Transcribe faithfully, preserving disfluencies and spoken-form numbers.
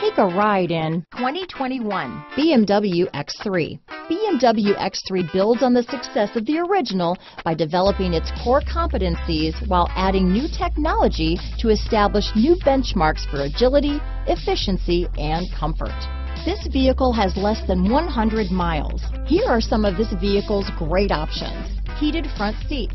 Take a ride in twenty twenty-one B M W X three. B M W X three builds on the success of the original by developing its core competencies while adding new technology to establish new benchmarks for agility, efficiency, and comfort. This vehicle has less than one hundred miles. Here are some of this vehicle's great options: heated front seats,